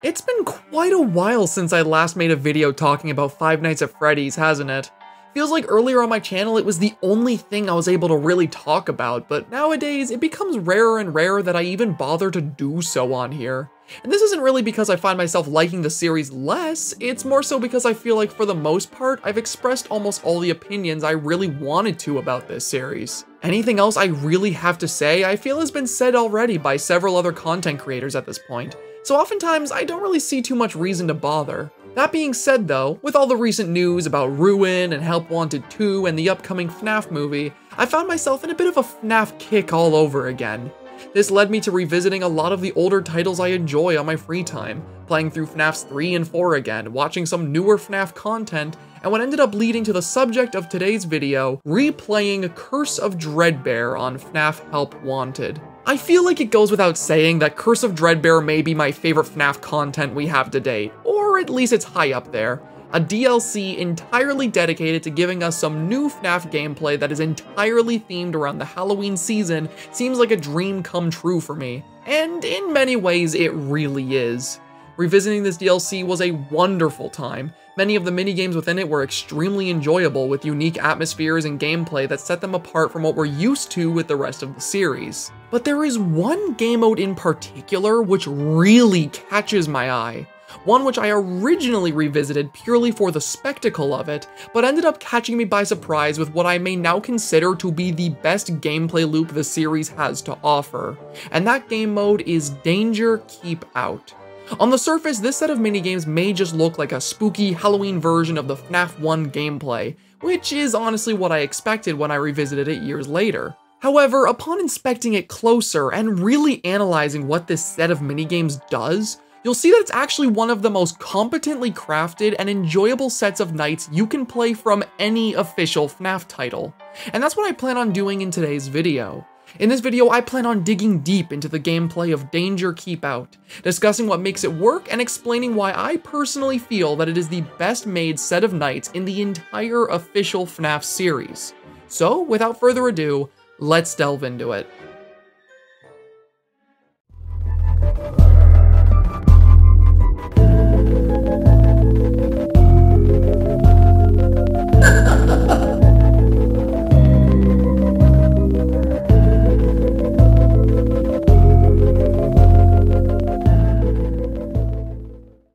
It's been quite a while since I last made a video talking about Five Nights at Freddy's, hasn't it? Feels like earlier on my channel it was the only thing I was able to really talk about, but nowadays it becomes rarer and rarer that I even bother to do so on here. And this isn't really because I find myself liking the series less, it's more so because I feel like for the most part I've expressed almost all the opinions I really wanted to about this series. Anything else I really have to say I feel has been said already by several other content creators at this point, so oftentimes I don't really see too much reason to bother. That being said though, with all the recent news about Ruin and Help Wanted 2 and the upcoming FNAF movie, I found myself in a bit of a FNAF kick all over again. This led me to revisiting a lot of the older titles I enjoy on my free time, playing through FNAFs 3 and 4 again, watching some newer FNAF content, and what ended up leading to the subject of today's video, replaying Curse of Dreadbear on FNAF Help Wanted. I feel like it goes without saying that Curse of Dreadbear may be my favorite FNAF content we have to date, or at least it's high up there. A DLC entirely dedicated to giving us some new FNAF gameplay that is entirely themed around the Halloween season seems like a dream come true for me, and in many ways it really is. Revisiting this DLC was a wonderful time. Many of the minigames within it were extremely enjoyable with unique atmospheres and gameplay that set them apart from what we're used to with the rest of the series. But there is one game mode in particular which really catches my eye. One which I originally revisited purely for the spectacle of it, but ended up catching me by surprise with what I may now consider to be the best gameplay loop the series has to offer. And that game mode is Danger Keep Out. On the surface, this set of minigames may just look like a spooky Halloween version of the FNAF 1 gameplay, which is honestly what I expected when I revisited it years later. However, upon inspecting it closer and really analyzing what this set of minigames does, you'll see that it's actually one of the most competently crafted and enjoyable sets of nights you can play from any official FNAF title. And that's what I plan on doing in today's video. In this video, I plan on digging deep into the gameplay of Danger Keep Out, discussing what makes it work and explaining why I personally feel that it is the best made set of nights in the entire official FNAF series. So, without further ado, let's delve into it.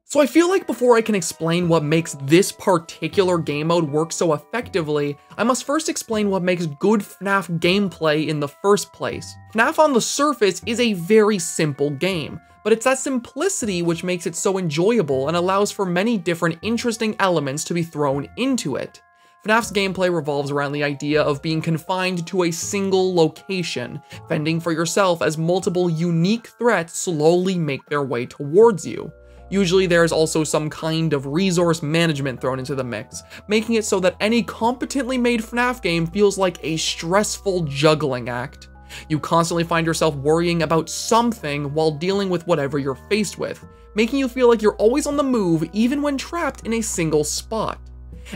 So I feel like before I can explain what makes this particular game mode work so effectively, I must first explain what makes good FNAF gameplay in the first place. FNAF on the surface is a very simple game, but it's that simplicity which makes it so enjoyable and allows for many different interesting elements to be thrown into it. FNAF's gameplay revolves around the idea of being confined to a single location, fending for yourself as multiple unique threats slowly make their way towards you. Usually there is also some kind of resource management thrown into the mix, making it so that any competently made FNAF game feels like a stressful juggling act. You constantly find yourself worrying about something while dealing with whatever you're faced with, making you feel like you're always on the move even when trapped in a single spot.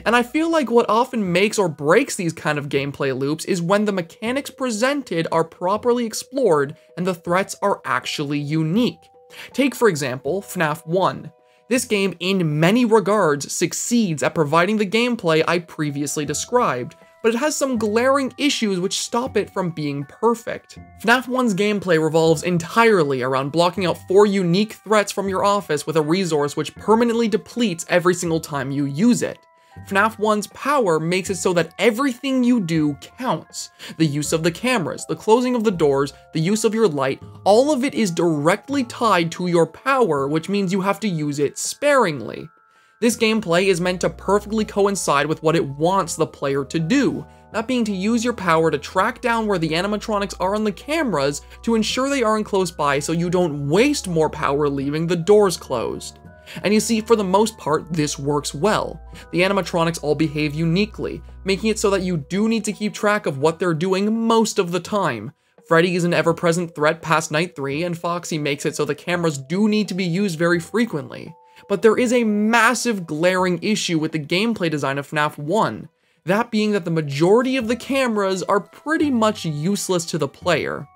And I feel like what often makes or breaks these kind of gameplay loops is when the mechanics presented are properly explored and the threats are actually unique. Take, for example, FNAF 1. This game, in many regards, succeeds at providing the gameplay I previously described, but it has some glaring issues which stop it from being perfect. FNAF 1's gameplay revolves entirely around blocking out 4 unique threats from your office with a resource which permanently depletes every single time you use it. FNAF 1's power makes it so that everything you do counts. The use of the cameras, the closing of the doors, the use of your light, all of it is directly tied to your power, which means you have to use it sparingly. This gameplay is meant to perfectly coincide with what it wants the player to do, that being to use your power to track down where the animatronics are on the cameras to ensure they aren't close by so you don't waste more power leaving the doors closed. And you see, for the most part, this works well. The animatronics all behave uniquely, making it so that you do need to keep track of what they're doing most of the time. Freddy is an ever-present threat past night 3, and Foxy makes it so the cameras do need to be used very frequently. But there is a massive glaring issue with the gameplay design of FNAF 1, that being that the majority of the cameras are pretty much useless to the player.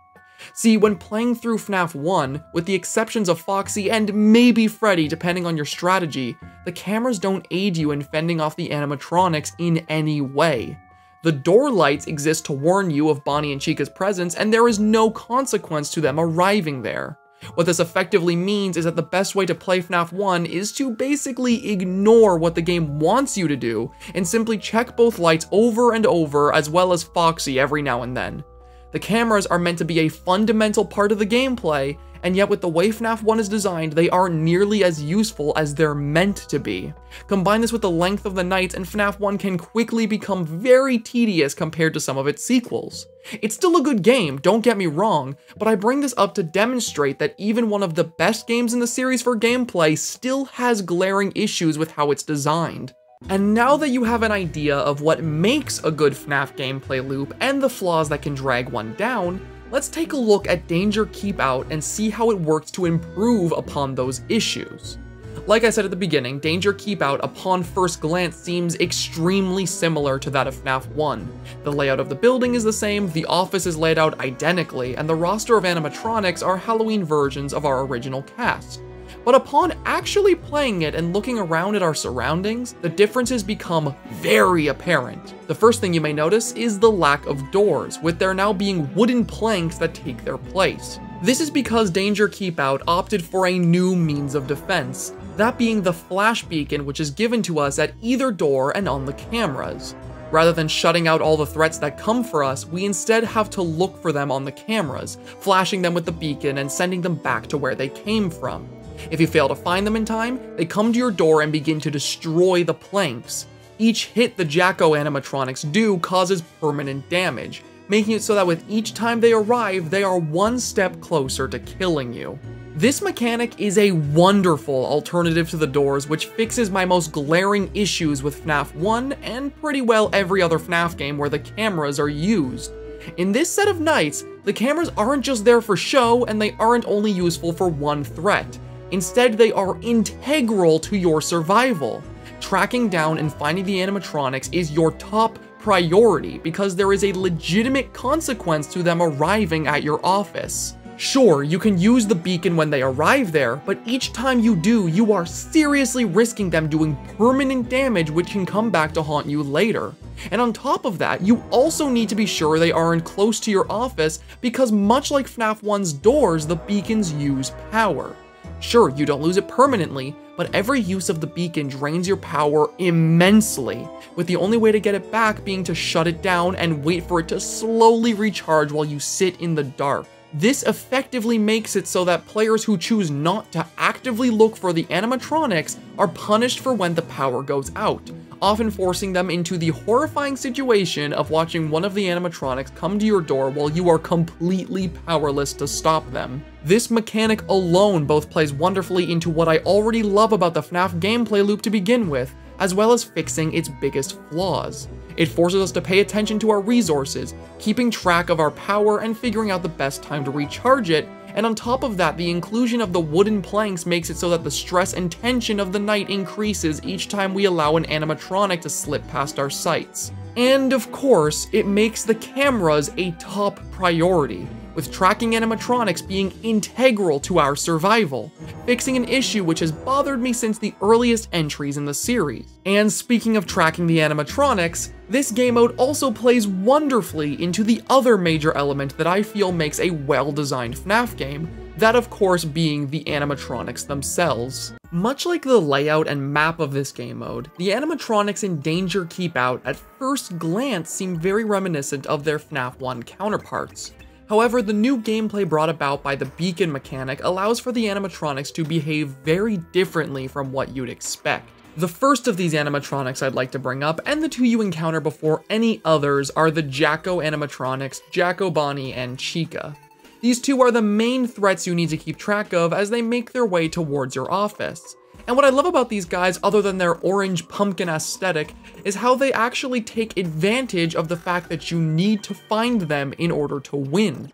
See, when playing through FNAF 1, with the exceptions of Foxy and maybe Freddy depending on your strategy, the cameras don't aid you in fending off the animatronics in any way. The door lights exist to warn you of Bonnie and Chica's presence, and there is no consequence to them arriving there. What this effectively means is that the best way to play FNAF 1 is to basically ignore what the game wants you to do, and simply check both lights over and over, as well as Foxy every now and then. The cameras are meant to be a fundamental part of the gameplay, and yet with the way FNAF 1 is designed, they aren't nearly as useful as they're meant to be. Combine this with the length of the nights, and FNAF 1 can quickly become very tedious compared to some of its sequels. It's still a good game, don't get me wrong, but I bring this up to demonstrate that even one of the best games in the series for gameplay still has glaring issues with how it's designed. And now that you have an idea of what makes a good FNAF gameplay loop and the flaws that can drag one down, let's take a look at Danger Keep Out and see how it works to improve upon those issues. Like I said at the beginning, Danger Keep Out upon first glance seems extremely similar to that of FNAF 1. The layout of the building is the same, the office is laid out identically, and the roster of animatronics are Halloween versions of our original cast. But upon actually playing it and looking around at our surroundings, the differences become very apparent. The first thing you may notice is the lack of doors, with there now being wooden planks that take their place. This is because Danger Keep Out opted for a new means of defense, that being the flash beacon, which is given to us at either door and on the cameras. Rather than shutting out all the threats that come for us, we instead have to look for them on the cameras, flashing them with the beacon and sending them back to where they came from. If you fail to find them in time, they come to your door and begin to destroy the planks. Each hit the Jacko animatronics do causes permanent damage, making it so that with each time they arrive, they are one step closer to killing you. This mechanic is a wonderful alternative to the doors, which fixes my most glaring issues with FNAF 1 and pretty well every other FNAF game where the cameras are used. In this set of nights, the cameras aren't just there for show, and they aren't only useful for one threat. Instead, they are integral to your survival. Tracking down and finding the animatronics is your top priority because there is a legitimate consequence to them arriving at your office. Sure, you can use the beacon when they arrive there, but each time you do, you are seriously risking them doing permanent damage which can come back to haunt you later. And on top of that, you also need to be sure they aren't close to your office because much like FNAF 1's doors, the beacons use power. Sure, you don't lose it permanently, but every use of the beacon drains your power immensely, with the only way to get it back being to shut it down and wait for it to slowly recharge while you sit in the dark. This effectively makes it so that players who choose not to actively look for the animatronics are punished for when the power goes out, often forcing them into the horrifying situation of watching one of the animatronics come to your door while you are completely powerless to stop them. This mechanic alone both plays wonderfully into what I already love about the FNAF gameplay loop to begin with, as well as fixing its biggest flaws. It forces us to pay attention to our resources, keeping track of our power and figuring out the best time to recharge it, and on top of that, the inclusion of the wooden planks makes it so that the stress and tension of the night increases each time we allow an animatronic to slip past our sights. And of course, it makes the cameras a top priority, with tracking animatronics being integral to our survival, fixing an issue which has bothered me since the earliest entries in the series. And speaking of tracking the animatronics, this game mode also plays wonderfully into the other major element that I feel makes a well-designed FNAF game, that of course being the animatronics themselves. Much like the layout and map of this game mode, the animatronics in Danger Keep Out at first glance seem very reminiscent of their FNAF 1 counterparts. However, the new gameplay brought about by the beacon mechanic allows for the animatronics to behave very differently from what you'd expect. The first of these animatronics I'd like to bring up, and the two you encounter before any others, are the Jacko animatronics, Jack O'Bonnie and Chica. These two are the main threats you need to keep track of as they make their way towards your office. And what I love about these guys, other than their orange pumpkin aesthetic, is how they actually take advantage of the fact that you need to find them in order to win.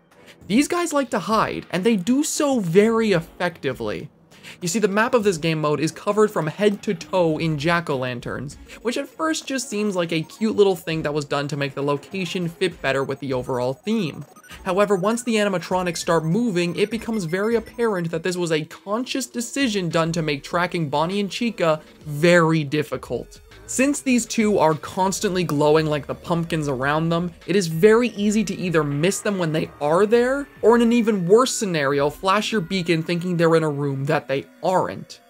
These guys like to hide, and they do so very effectively. You see, the map of this game mode is covered from head to toe in jack-o'-lanterns, which at first just seems like a cute little thing that was done to make the location fit better with the overall theme. However, once the animatronics start moving, it becomes very apparent that this was a conscious decision done to make tracking Bonnie and Chica very difficult. Since these two are constantly glowing like the pumpkins around them, it is very easy to either miss them when they are there, or in an even worse scenario, flash your beacon thinking they're in a room that they aren't.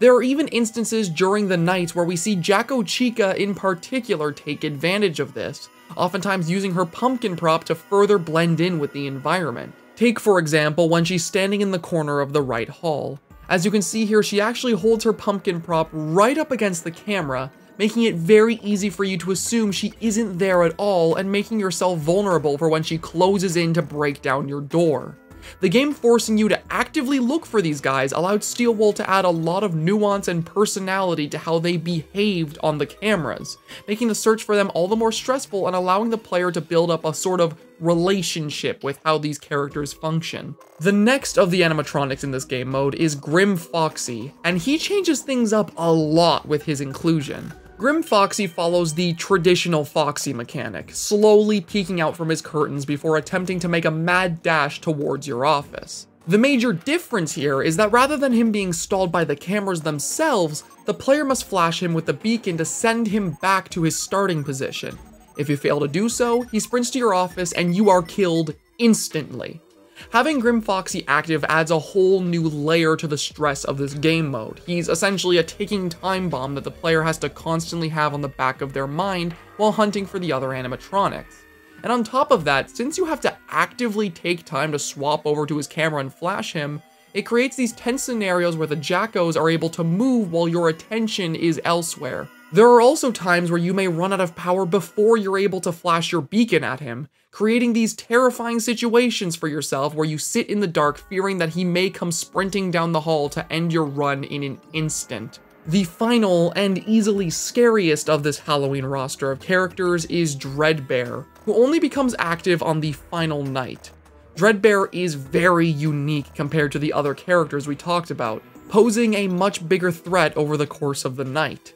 There are even instances during the night where we see Jack O'Chica in particular take advantage of this, oftentimes using her pumpkin prop to further blend in with the environment. Take for example when she's standing in the corner of the right hall. As you can see here, she actually holds her pumpkin prop right up against the camera, making it very easy for you to assume she isn't there at all and making yourself vulnerable for when she closes in to break down your door. The game forcing you to actively look for these guys allowed Steel Wool to add a lot of nuance and personality to how they behaved on the cameras, making the search for them all the more stressful and allowing the player to build up a sort of relationship with how these characters function. The next of the animatronics in this game mode is Grim Foxy, and he changes things up a lot with his inclusion. Grim Foxy follows the traditional Foxy mechanic, slowly peeking out from his curtains before attempting to make a mad dash towards your office. The major difference here is that rather than him being stalled by the cameras themselves, the player must flash him with the beacon to send him back to his starting position. If you fail to do so, he sprints to your office and you are killed instantly. Having Grim Foxy active adds a whole new layer to the stress of this game mode. He's essentially a ticking time bomb that the player has to constantly have on the back of their mind while hunting for the other animatronics. And on top of that, since you have to actively take time to swap over to his camera and flash him, it creates these tense scenarios where the Jackos are able to move while your attention is elsewhere. There are also times where you may run out of power before you're able to flash your beacon at him, creating these terrifying situations for yourself where you sit in the dark fearing that he may come sprinting down the hall to end your run in an instant. The final and easily scariest of this Halloween roster of characters is Dreadbear, who only becomes active on the final night. Dreadbear is very unique compared to the other characters we talked about, posing a much bigger threat over the course of the night.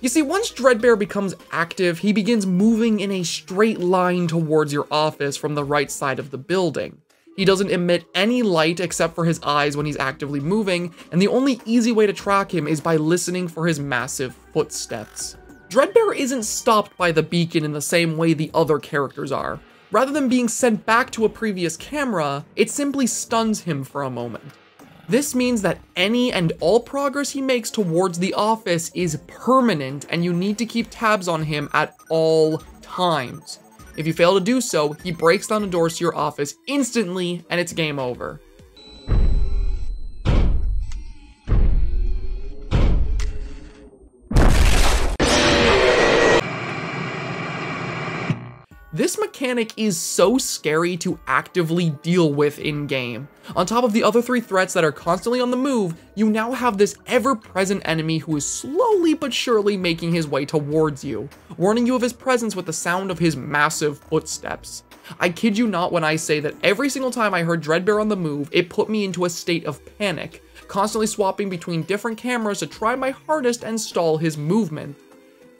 You see, once Dreadbear becomes active, he begins moving in a straight line towards your office from the right side of the building. He doesn't emit any light except for his eyes when he's actively moving, and the only easy way to track him is by listening for his massive footsteps. Dreadbear isn't stopped by the beacon in the same way the other characters are. Rather than being sent back to a previous camera, it simply stuns him for a moment. This means that any and all progress he makes towards the office is permanent, and you need to keep tabs on him at all times. If you fail to do so, he breaks down the doors to your office instantly, and it's game over. This mechanic is so scary to actively deal with in-game. On top of the other three threats that are constantly on the move, you now have this ever-present enemy who is slowly but surely making his way towards you, warning you of his presence with the sound of his massive footsteps. I kid you not when I say that every single time I heard Dreadbear on the move, it put me into a state of panic, constantly swapping between different cameras to try my hardest and stall his movement.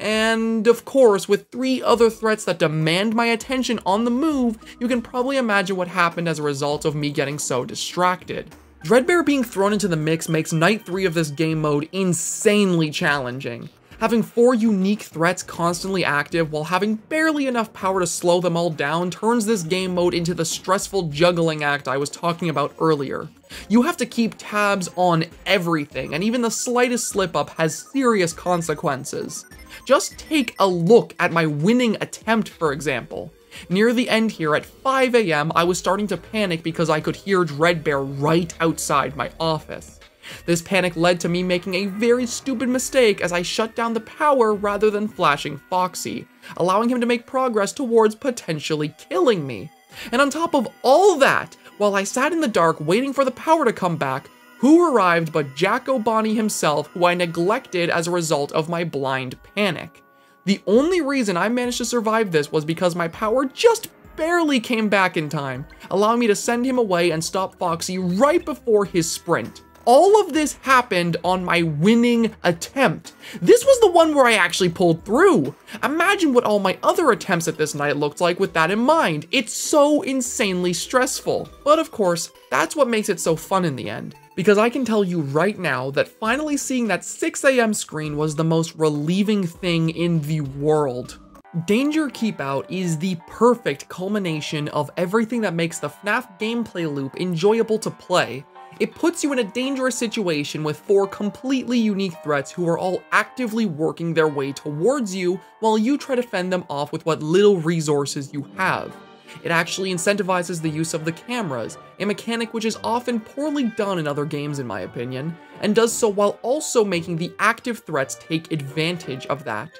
And of course, with three other threats that demand my attention on the move, you can probably imagine what happened as a result of me getting so distracted. Dreadbear being thrown into the mix makes night 3 of this game mode insanely challenging. Having 4 unique threats constantly active while having barely enough power to slow them all down turns this game mode into the stressful juggling act I was talking about earlier. You have to keep tabs on everything, and even the slightest slip-up has serious consequences. Just take a look at my winning attempt, for example. Near the end here, at 5 a.m., I was starting to panic because I could hear Dreadbear right outside my office. This panic led to me making a very stupid mistake as I shut down the power rather than flashing Foxy, allowing him to make progress towards potentially killing me. And on top of all that, while I sat in the dark waiting for the power to come back, who arrived but Jack O'Bonnie himself, who I neglected as a result of my blind panic. The only reason I managed to survive this was because my power just barely came back in time, allowing me to send him away and stop Foxy right before his sprint. all of this happened on my winning attempt. This was the one where I actually pulled through. Imagine what all my other attempts at this night looked like with that in mind. It's so insanely stressful. But of course, that's what makes it so fun in the end. Because I can tell you right now that finally seeing that 6 AM screen was the most relieving thing in the world. Danger Keep Out is the perfect culmination of everything that makes the FNAF gameplay loop enjoyable to play. It puts you in a dangerous situation with 4 completely unique threats who are all actively working their way towards you while you try to fend them off with what little resources you have. It actually incentivizes the use of the cameras, a mechanic which is often poorly done in other games in my opinion, and does so while also making the active threats take advantage of that.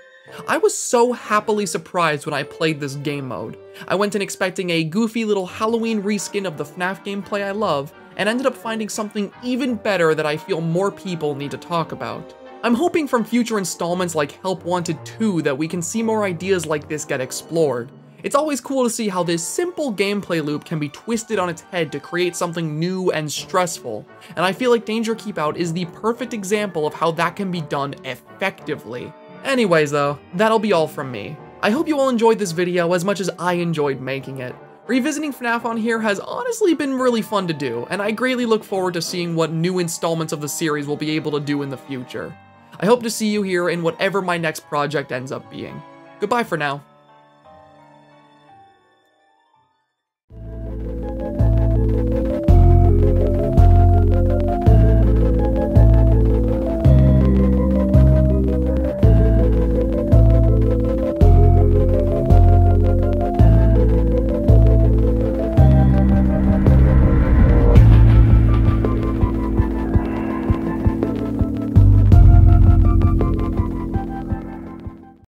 I was so happily surprised when I played this game mode. I went in expecting a goofy little Halloween reskin of the FNAF gameplay I love, and ended up finding something even better that I feel more people need to talk about. I'm hoping from future installments like Help Wanted 2 that we can see more ideas like this get explored. It's always cool to see how this simple gameplay loop can be twisted on its head to create something new and stressful, and I feel like Danger Keep Out is the perfect example of how that can be done effectively. Anyways though, that'll be all from me. I hope you all enjoyed this video as much as I enjoyed making it. Revisiting FNAF on here has honestly been really fun to do, and I greatly look forward to seeing what new installments of the series will be able to do in the future. I hope to see you here in whatever my next project ends up being. Goodbye for now.